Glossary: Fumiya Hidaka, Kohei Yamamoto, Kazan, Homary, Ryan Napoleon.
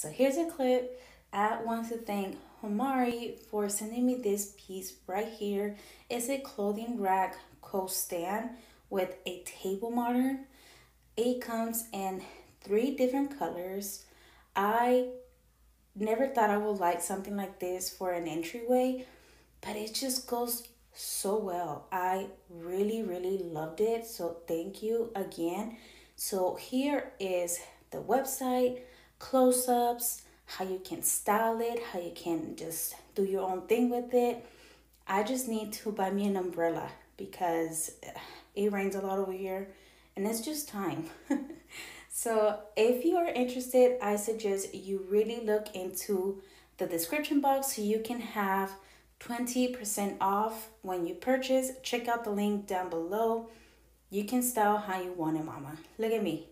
So here's a clip. I want to thank Homary for sending me this piece right here. It's a clothing rack coat stand with a table modern. It comes in 3 different colors. I never thought I would like something like this for an entryway, but it just goes so well. I really loved it, so thank you again. So here is the website, close-ups, how you can style it, how you can just do your own thing with it. I just need to buy me an umbrella because it rains a lot over here and it's just time. So if you are interested, I suggest you really look into the description box so you can have 20% off when you purchase. Check out the link down below. You can style how you want it, mama. Look at me.